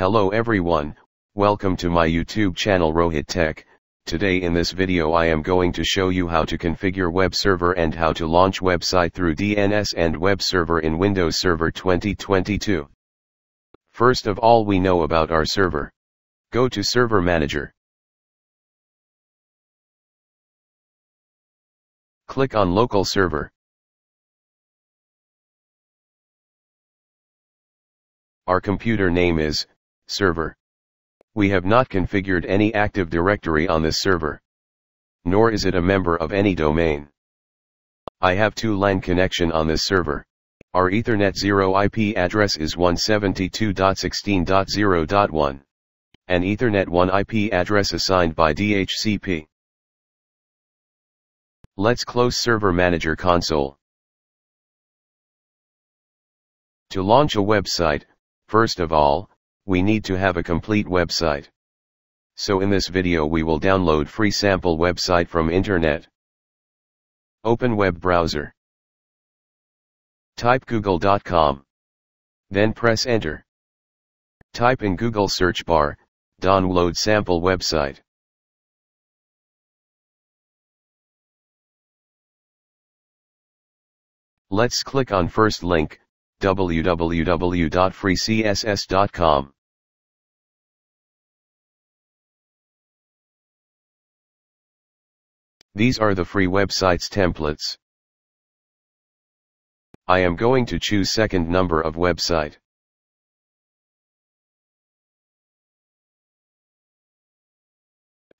Hello everyone, welcome to my YouTube channel Rohit Tech. Today in this video I am going to show you how to configure web server and how to launch website through DNS and web server in Windows Server 2022. First of all, we know about our server. Go to Server Manager. Click on Local Server. Our computer name is Server. We have not configured any Active Directory on this server. Nor is it a member of any domain. I have 2 LAN connection on this server. Our Ethernet 0 IP address is 172.16.0.1. An Ethernet 1 IP address assigned by DHCP. Let's close Server Manager console. To launch a website, first of all, we need to have a complete website. So in this video we will download free sample website from internet. Open web browser. Type google.com. Then press enter. Type in Google search bar, download sample website. Let's click on first link, www.freecss.com. These are the free websites templates. I am going to choose second number of website.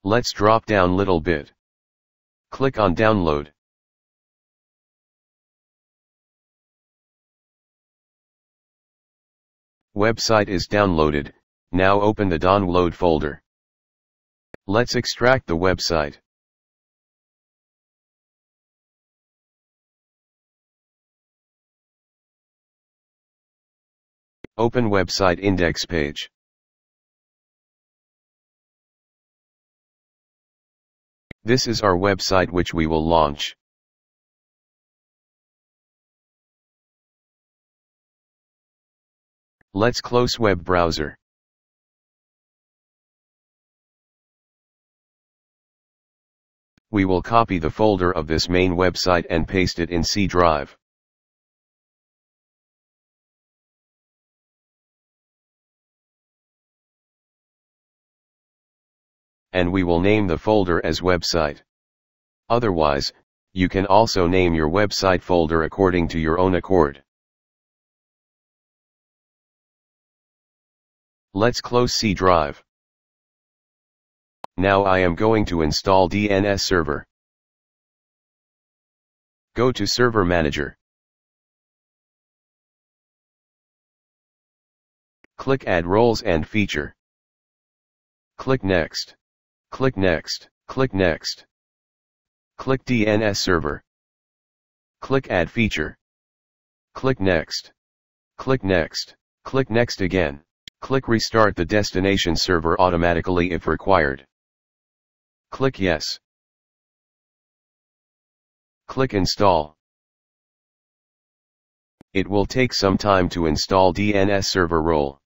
Let's drop down little bit. Click on download. Website is downloaded. Now open the download folder. Let's extract the website. Open website index page. This is our website which we will launch. Let's close web browser. We will copy the folder of this main website and paste it in C drive. And we will name the folder as website. Otherwise, you can also name your website folder according to your own accord. Let's close C drive. Now I am going to install DNS server. Go to Server Manager. Click Add Roles and Feature. Click Next. Click Next. Click Next. Click DNS server. Click Add Feature. Click Next. Click Next. Click Next again. Click Restart the destination server automatically if required. Click Yes. Click Install. It will take some time to install DNS server role.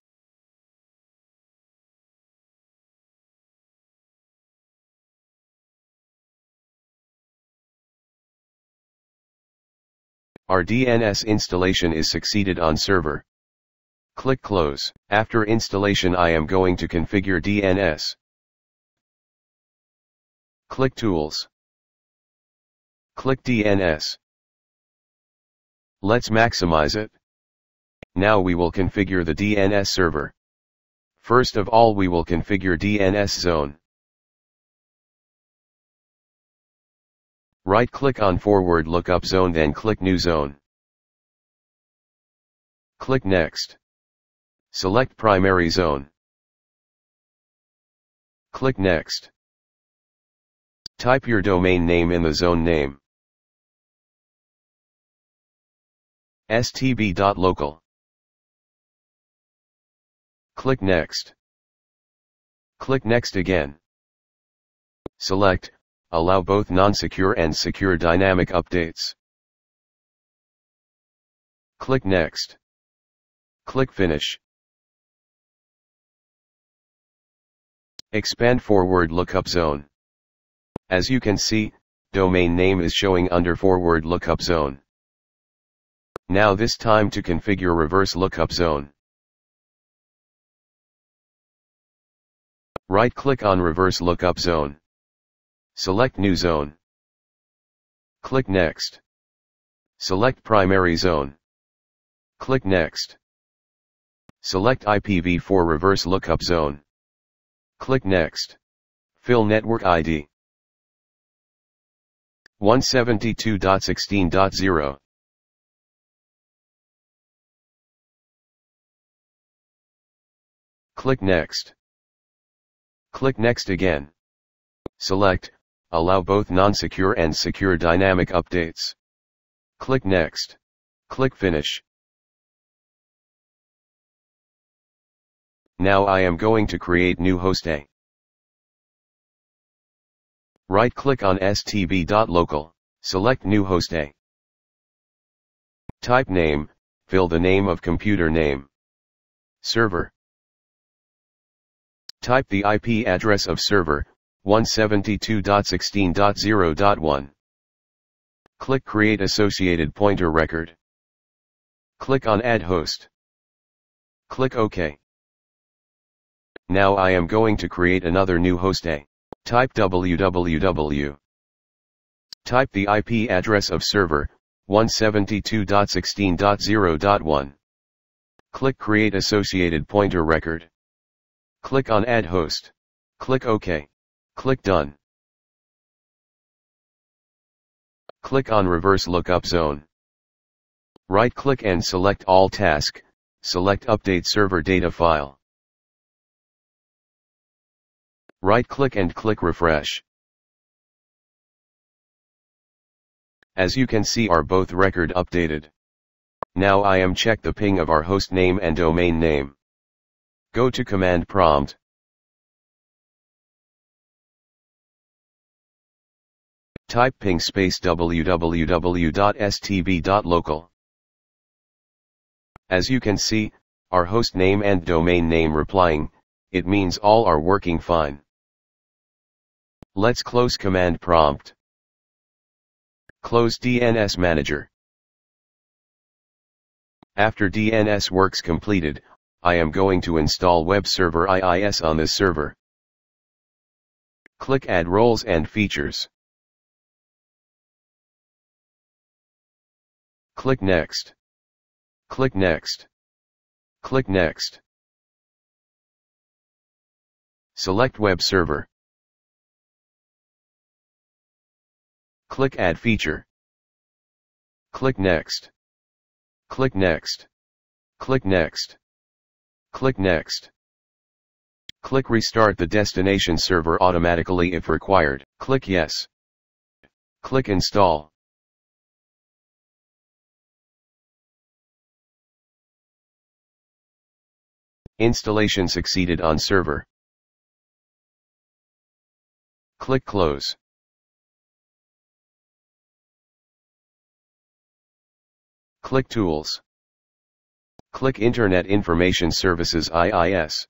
Our DNS installation is succeeded on server. Click Close. After installation I am going to configure DNS. Click Tools. Click DNS. Let's maximize it. Now we will configure the DNS server. First of all we will configure DNS zone. Right click on forward lookup zone, then click New Zone. Click Next. Select primary zone. Click Next. Type your domain name in the zone name. stb.local. Click Next. Click Next again. Select, allow both non-secure and secure dynamic updates. Click Next. Click Finish. Expand forward lookup zone. As you can see, domain name is showing under forward lookup zone. Now this time to configure reverse lookup zone. Right click on reverse lookup zone. Select new zone. Click next. Select primary zone. Click next. Select IPv4 reverse lookup zone. Click next. Fill network ID 172.16.0. Click next. Click next again. Select, allow both non-secure and secure dynamic updates. Click next. Click finish. Now I am going to create new host A. Right click on stb.local, select new host A. Type name, fill the name of computer name. Server. Type the IP address of server, 172.16.0.1. Click create associated pointer record. Click on add host. Click OK. Now I am going to create another new host A. Type www. Type the IP address of server, 172.16.0.1. Click create associated pointer record. Click on Add Host. Click OK. Click Done. Click on Reverse Lookup Zone. Right-click and select All Task, select Update Server Data File. Right-click and click Refresh. As you can see, are both record updated. Now I am check the ping of our host name and domain name. Go to command prompt. Type ping space www.stb.local. As you can see, our host name and domain name replying, it means all are working fine. Let's close command prompt. Close DNS manager. After DNS works completed, I am going to install Web Server IIS on this server. Click Add Roles and Features. Click Next. Click Next. Click Next. Select Web Server. Click Add Feature. Click Next. Click Next. Click Next. Click Next. Click Restart the destination server automatically if required. Click Yes. Click Install. Installation succeeded on server. Click Close. Click Tools. Click Internet Information Services IIS.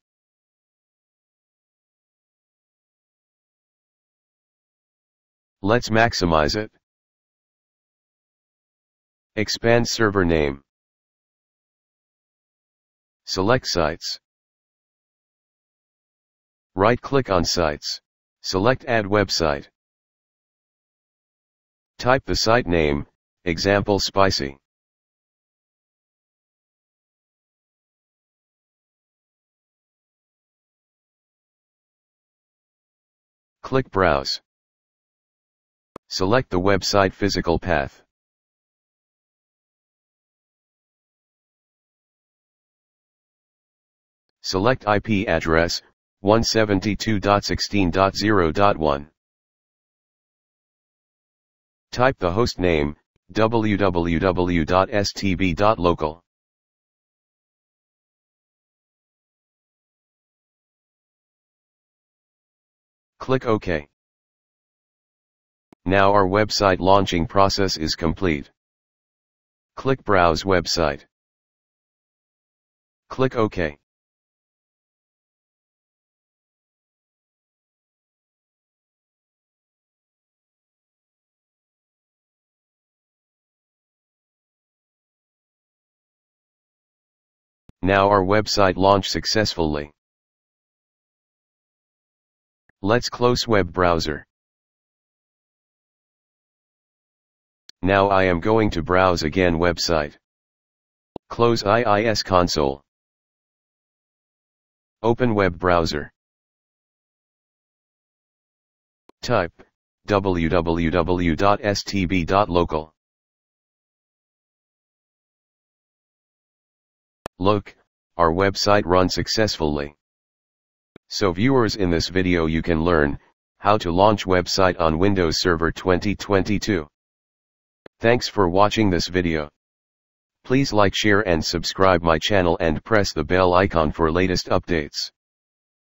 Let's maximize it. Expand server name. Select sites. Right-click on sites. Select Add Website. Type the site name, example spicy. Click Browse. Select the website physical path. Select IP address, 172.16.0.1. Type the host name, www.stb.local. Click OK. Now our website launching process is complete. Click Browse Website. Click OK. Now our website launched successfully. Let's close web browser. Now I am going to browse again website. Close IIS console. Open web browser. Type www.stb.local. Look, our website runs successfully. So viewers, in this video you can learn how to launch website on Windows Server 2022. Thanks for watching this video. Please like, share and subscribe my channel and press the bell icon for latest updates.